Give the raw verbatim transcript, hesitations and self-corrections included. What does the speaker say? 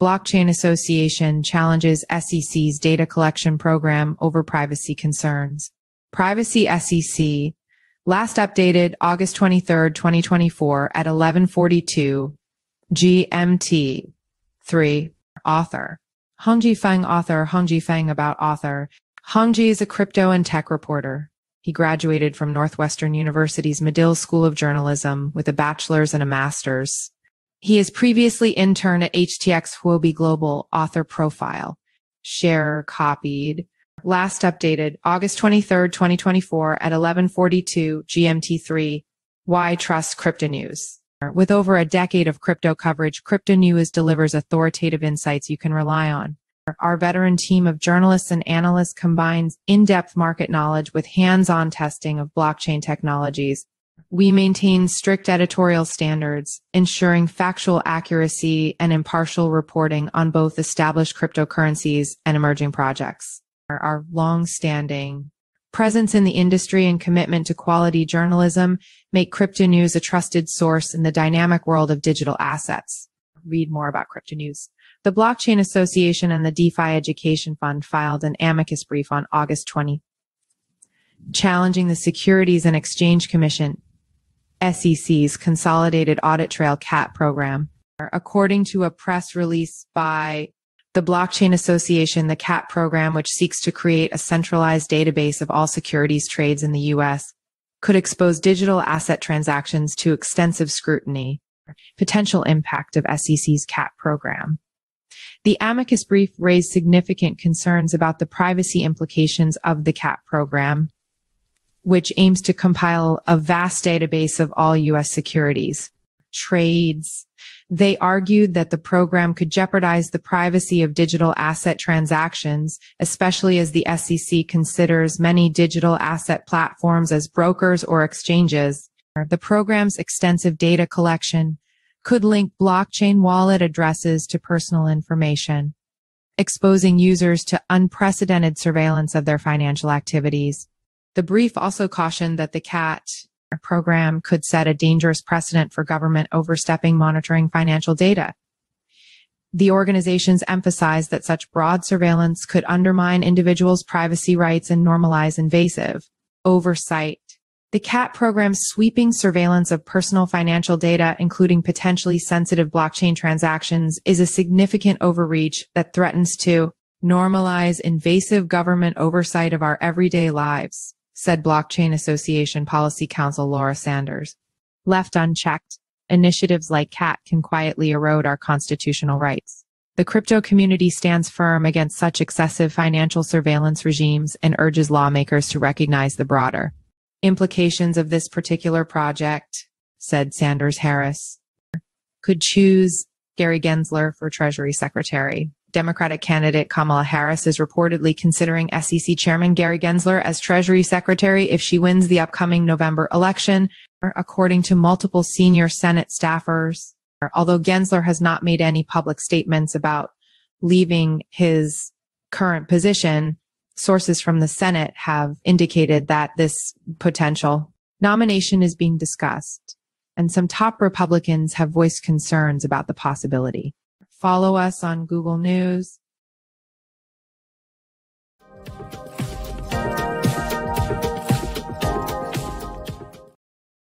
Blockchain Association challenges S E C's data collection program over privacy concerns. Privacy S E C, last updated August twenty-third, twenty twenty-four at eleven forty-two G M T. three. Author. Hongji Feng author Hongji Feng about author. Hongji is a crypto and tech reporter. He graduated from Northwestern University's Medill School of Journalism with a bachelor's and a master's. He has previously interned at H T X Huobi Global. Author profile. Share copied. Last updated August twenty-third, twenty twenty-four at eleven forty-two G M T three. Why trust Cryptonews? With over a decade of crypto coverage, Cryptonews delivers authoritative insights you can rely on. Our veteran team of journalists and analysts combines in-depth market knowledge with hands-on testing of blockchain technologies. We maintain strict editorial standards, ensuring factual accuracy and impartial reporting on both established cryptocurrencies and emerging projects. Our long-standing presence in the industry and commitment to quality journalism make Cryptonews a trusted source in the dynamic world of digital assets. Read more about Cryptonews. The Blockchain Association and the DeFi Education Fund filed an amicus brief on August twentieth, challenging the Securities and Exchange Commission, S E C's Consolidated Audit Trail C A T program. According to a press release by the Blockchain Association, the C A T program, which seeks to create a centralized database of all securities trades in the U S, could expose digital asset transactions to extensive scrutiny. Potential impact of S E C's C A T program. The amicus brief raised significant concerns about the privacy implications of the C A T program, which aims to compile a vast database of all U S securities trades. They argued that the program could jeopardize the privacy of digital asset transactions, especially as the S E C considers many digital asset platforms as brokers or exchanges. The program's extensive data collection could link blockchain wallet addresses to personal information, exposing users to unprecedented surveillance of their financial activities. The brief also cautioned that the C A T program could set a dangerous precedent for government overstepping monitoring financial data. The organizations emphasized that such broad surveillance could undermine individuals' privacy rights and normalize invasive oversight. The C A T program's sweeping surveillance of personal financial data, including potentially sensitive blockchain transactions, is a significant overreach that threatens to normalize invasive government oversight of our everyday lives, said Blockchain Association Policy Counsel Laura Sanders. Left unchecked, initiatives like C A T can quietly erode our constitutional rights. The crypto community stands firm against such excessive financial surveillance regimes and urges lawmakers to recognize the broader implications of this particular project, said Sanders-Harris. Could choose Gary Gensler for Treasury Secretary. Democratic candidate Kamala Harris is reportedly considering S E C Chairman Gary Gensler as Treasury Secretary if she wins the upcoming November election, according to multiple senior Senate staffers. Although Gensler has not made any public statements about leaving his current position, sources from the Senate have indicated that this potential nomination is being discussed, and some top Republicans have voiced concerns about the possibility. Follow us on Google News.